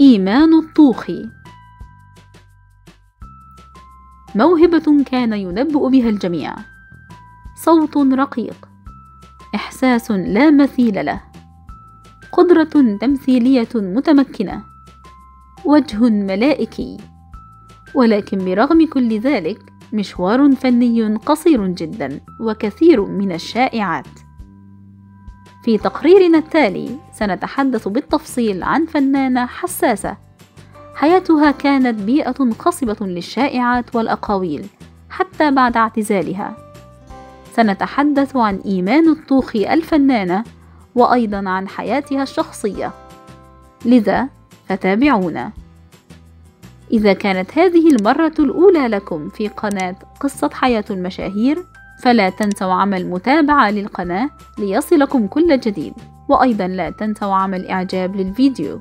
إيمان الطوخي، موهبة كان ينبأ بها الجميع، صوت رقيق، إحساس لا مثيل له، قدرة تمثيلية متمكنة، وجه ملائكي، ولكن برغم كل ذلك مشوار فني قصير جدا وكثير من الشائعات. في تقريرنا التالي سنتحدث بالتفصيل عن فنانة حساسة حياتها كانت بيئة خصبة للشائعات والأقاويل حتى بعد اعتزالها. سنتحدث عن إيمان الطوخي الفنانة وأيضا عن حياتها الشخصية، لذا فتابعونا. إذا كانت هذه المرة الأولى لكم في قناة قصة حياة المشاهير فلا تنسوا عمل متابعة للقناة ليصلكم كل جديد، وأيضا لا تنسوا عمل إعجاب للفيديو.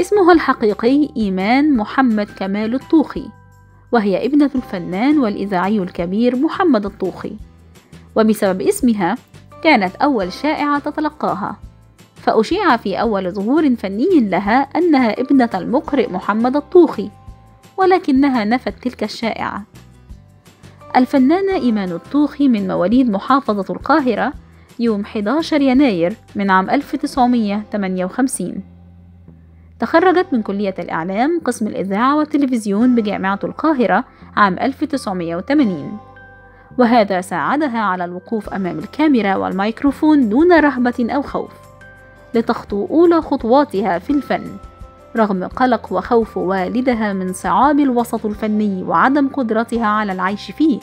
اسمها الحقيقي إيمان محمد كمال الطوخي، وهي ابنة الفنان والإذاعي الكبير محمد الطوخي، وبسبب اسمها كانت أول شائعة تتلقاها، فأشيع في أول ظهور فني لها أنها ابنة المقرئ محمد الطوخي، ولكنها نفت تلك الشائعة. الفنانة إيمان الطوخي من مواليد محافظة القاهرة يوم 11 يناير من عام 1958. تخرجت من كلية الإعلام قسم الإذاعة والتلفزيون بجامعة القاهرة عام 1980، وهذا ساعدها على الوقوف أمام الكاميرا والميكروفون دون رهبة أو خوف، لتخطو أولى خطواتها في الفن رغم قلق وخوف والدها من صعاب الوسط الفني وعدم قدرتها على العيش فيه،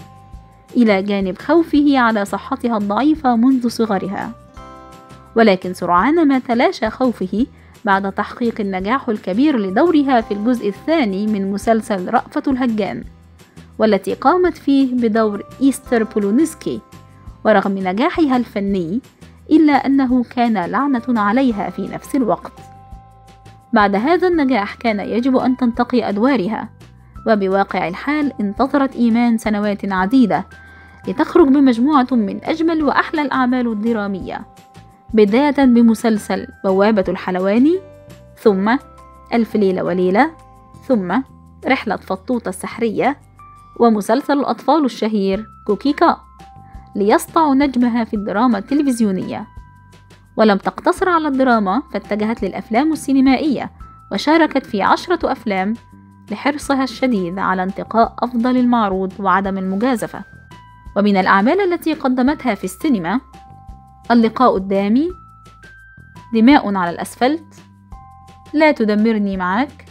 إلى جانب خوفه على صحتها الضعيفة منذ صغرها. ولكن سرعان ما تلاشى خوفه بعد تحقيق النجاح الكبير لدورها في الجزء الثاني من مسلسل رأفة الهجان، والتي قامت فيه بدور إيستر بولونسكي، ورغم نجاحها الفني إلا أنه كان لعنة عليها في نفس الوقت. بعد هذا النجاح كان يجب أن تنتقي أدوارها، وبواقع الحال انتظرت إيمان سنوات عديدة لتخرج بمجموعة من أجمل وأحلى الأعمال الدرامية، بداية بمسلسل بوابة الحلواني، ثم ألف ليلة وليلة، ثم رحلة فطوطة السحرية، ومسلسل الأطفال الشهير كوكيكا، ليسطع نجمها في الدراما التلفزيونية. ولم تقتصر على الدراما، فاتجهت للأفلام السينمائية وشاركت في 10 أفلام لحرصها الشديد على انتقاء أفضل المعروض وعدم المجازفة. ومن الأعمال التي قدمتها في السينما اللقاء قدامي، دماء على الأسفلت، لا تدمرني معاك،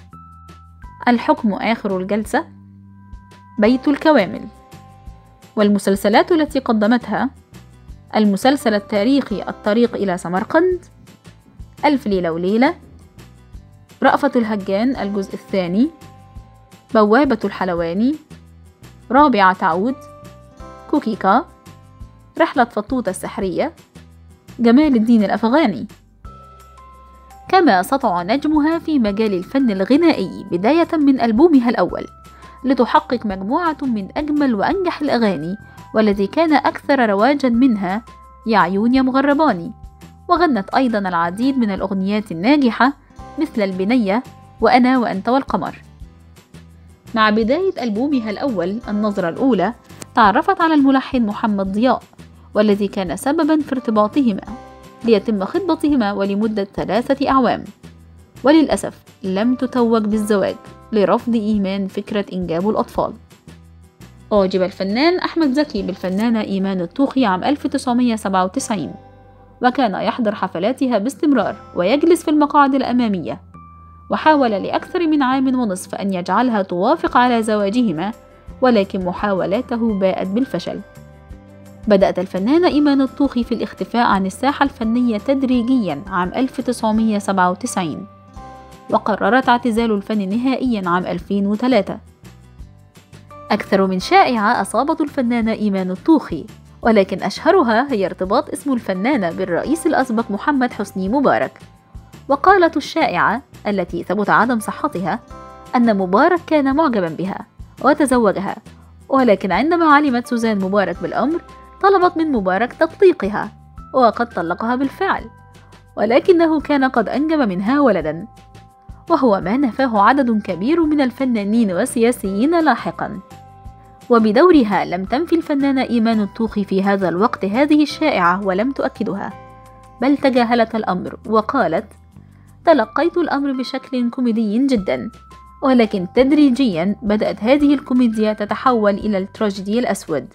الحكم آخر الجلسة، بيت الكوامل. والمسلسلات التي قدمتها المسلسل التاريخي الطريق إلى سمرقند، ألف ليلة وليلة، رأفة الهجان الجزء الثاني، بوابة الحلواني، رابعة تعود، كوكيكا، رحلة فطوطة السحرية، جمال الدين الأفغاني. كما سطع نجمها في مجال الفن الغنائي بداية من ألبومها الأول، لتحقق مجموعة من أجمل وأنجح الأغاني والذي كان أكثر رواجا منها يا عيون يا مغرباني، وغنت أيضا العديد من الأغنيات الناجحة مثل البنية وأنا وأنت والقمر. مع بداية ألبومها الأول النظرة الأولى تعرفت على الملحن محمد ضياء، والذي كان سببا في ارتباطهما ليتم خطبتهما ولمدة 3 أعوام، وللأسف لم تتوج بالزواج لرفض إيمان فكرة إنجاب الأطفال. أعجب الفنان أحمد زكي بالفنانة إيمان الطوخي عام 1997، وكان يحضر حفلاتها باستمرار ويجلس في المقاعد الأمامية، وحاول لأكثر من 1.5 عام أن يجعلها توافق على زواجهما، ولكن محاولاته باءت بالفشل. بدأت الفنانة إيمان الطوخي في الاختفاء عن الساحة الفنية تدريجيا عام 1997، وقررت اعتزال الفن نهائيا عام 2003. أكثر من شائعة أصابت الفنانة إيمان الطوخي، ولكن أشهرها هي ارتباط اسم الفنانة بالرئيس الأسبق محمد حسني مبارك. وقالت الشائعة التي ثبت عدم صحتها أن مبارك كان معجبا بها وتزوجها، ولكن عندما علمت سوزان مبارك بالأمر طلبت من مبارك تطليقها، وقد طلقها بالفعل، ولكنه كان قد أنجب منها ولدا، وهو ما نفاه عدد كبير من الفنانين والسياسيين لاحقا. وبدورها لم تنفي الفنانة إيمان الطوخي في هذا الوقت هذه الشائعة ولم تؤكدها، بل تجاهلت الأمر وقالت: تلقيت الأمر بشكل كوميدي جدا، ولكن تدريجيا بدأت هذه الكوميديا تتحول إلى التراجيدي الأسود،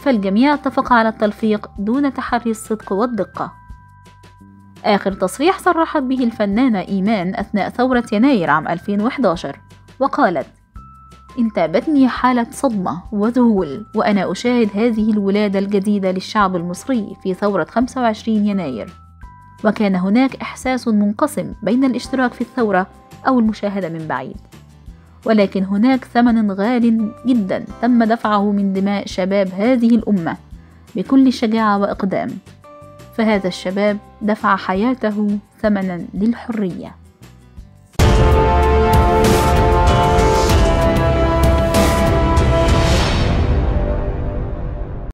فالجميع اتفق على التلفيق دون تحري الصدق والدقة. آخر تصريح صرحت به الفنانة إيمان أثناء ثورة يناير عام 2011 وقالت: انتابتني حالة صدمة وذهول وأنا أشاهد هذه الولادة الجديدة للشعب المصري في ثورة 25 يناير، وكان هناك إحساس منقسم بين الاشتراك في الثورة أو المشاهدة من بعيد، ولكن هناك ثمن غال جدا تم دفعه من دماء شباب هذه الأمة بكل شجاعة وإقدام، فهذا الشباب دفع حياته ثمنا للحرية.